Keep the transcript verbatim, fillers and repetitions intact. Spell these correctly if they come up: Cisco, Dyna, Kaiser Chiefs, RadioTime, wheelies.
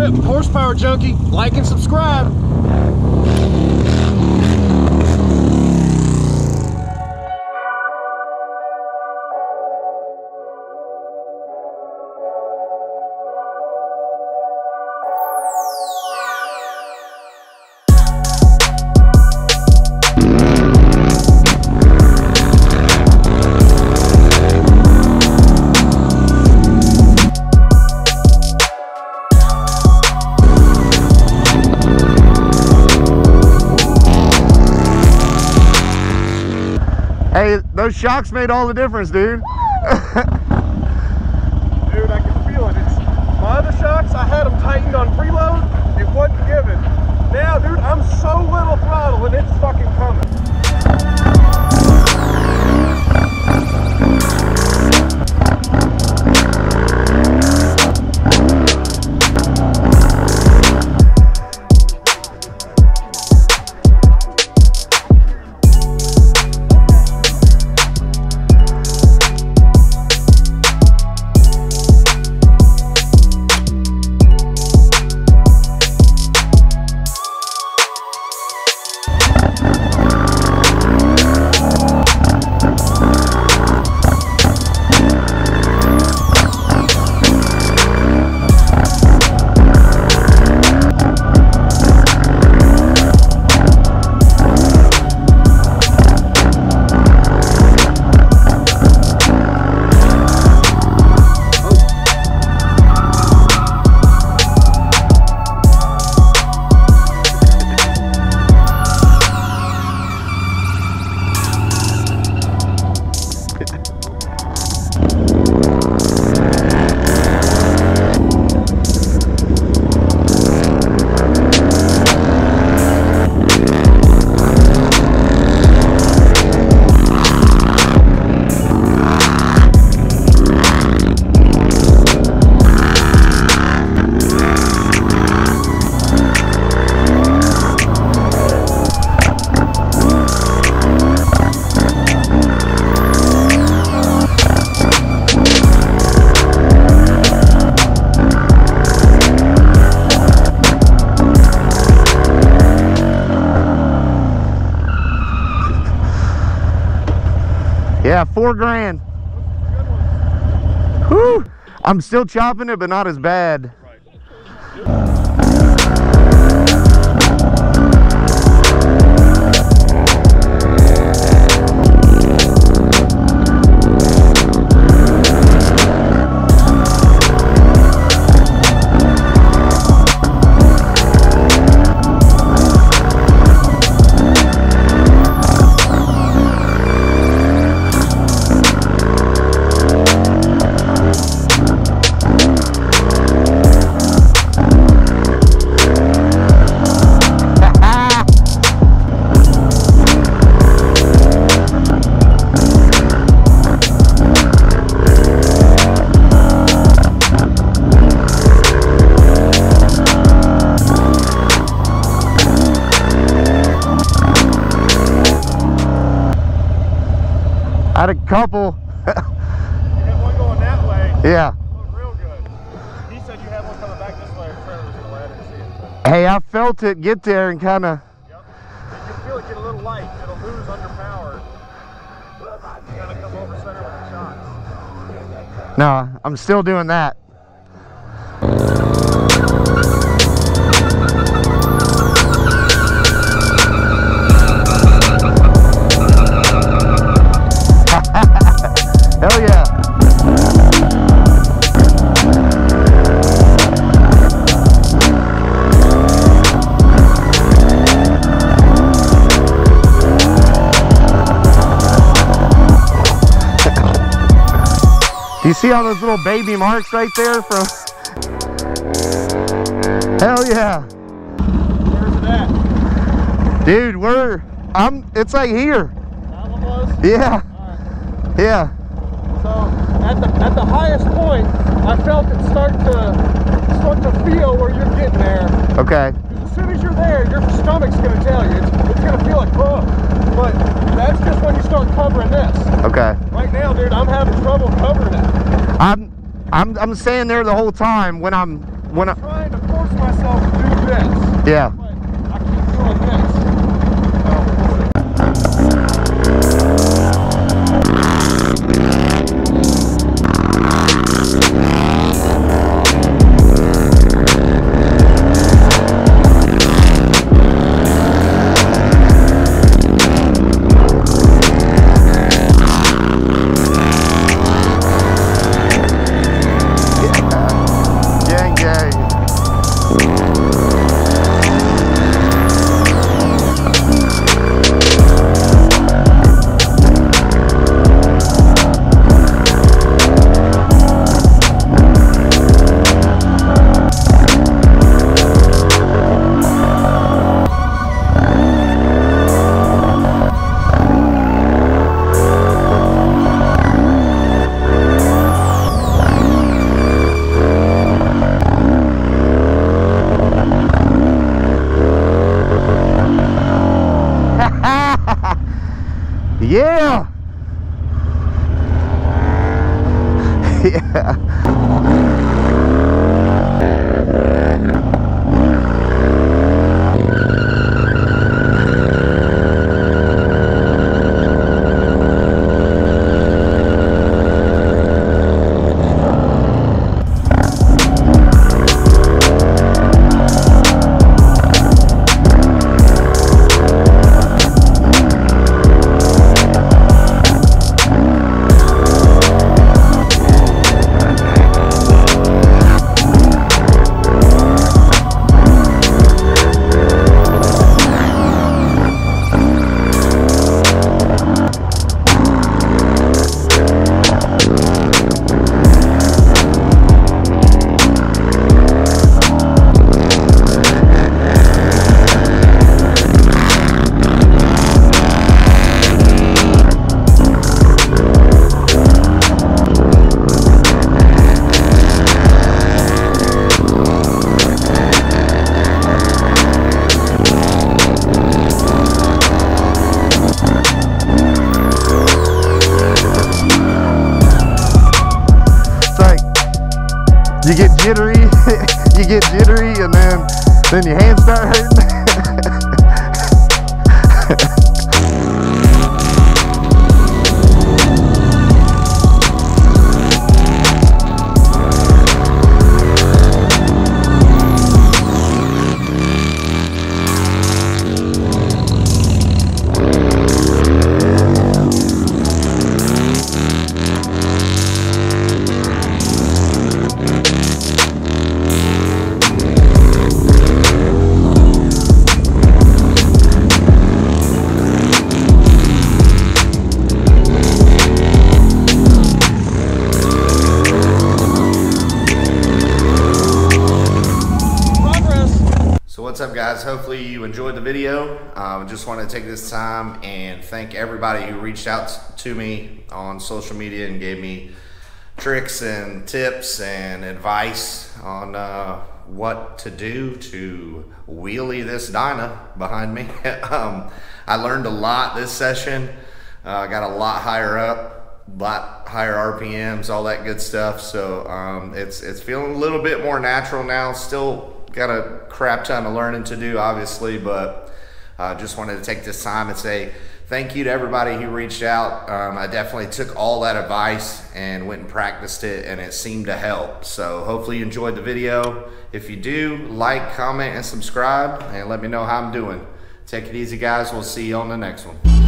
rip. Horsepower junkie, like and subscribe. Hey, those shocks made all the difference, dude. Dude, I can feel it. It's, my other shocks, I had them tightened on preload. It wasn't giving. Now, dude, I'm so little throttle and it's fucking Yeah, four grand. Whew. I'm still chopping it, but not as bad. I had a couple. You had one going that way. Yeah. Looked real good. He said you had one coming back this way. Hey, I felt it get there and kind of. Yep. You can feel it get a little light. It'll lose under power. You got to come over center with the shocks. No, I'm still doing that. Hell yeah. Do you see all those little baby marks right there from? Hell yeah. Where's it at? Dude, we're, I'm, it's like here. Yeah. Right. Yeah. So at the, at the highest point, I felt it start to start to feel where you're getting there. Okay. As soon as you're there, your stomach's going to tell you. It's, it's going to feel like, oh. But that's just when you start covering this. Okay. Right now, dude, I'm having trouble covering it. I'm I'm I'm staying there the whole time when I'm when I'm I, trying to force myself to do this. Yeah. But I keep doing this. Yeah! Yeah! You get jittery, you get jittery, and then, then your hands start hurting. What's up, guys? Hopefully you enjoyed the video. I um, just want to take this time and thank everybody who reached out to me on social media and gave me tricks and tips and advice on uh, what to do to wheelie this Dyna behind me. um, I learned a lot this session. I uh, got a lot higher up, a lot higher R P Ms, all that good stuff. So um, it's, it's feeling a little bit more natural now. Still got a crap ton of learning to do, obviously, but I uh, just wanted to take this time and say thank you to everybody who reached out. Um, I definitely took all that advice and went and practiced it, and it seemed to help. So hopefully you enjoyed the video. If you do, like, comment, and subscribe, and let me know how I'm doing. Take it easy, guys. We'll see you on the next one.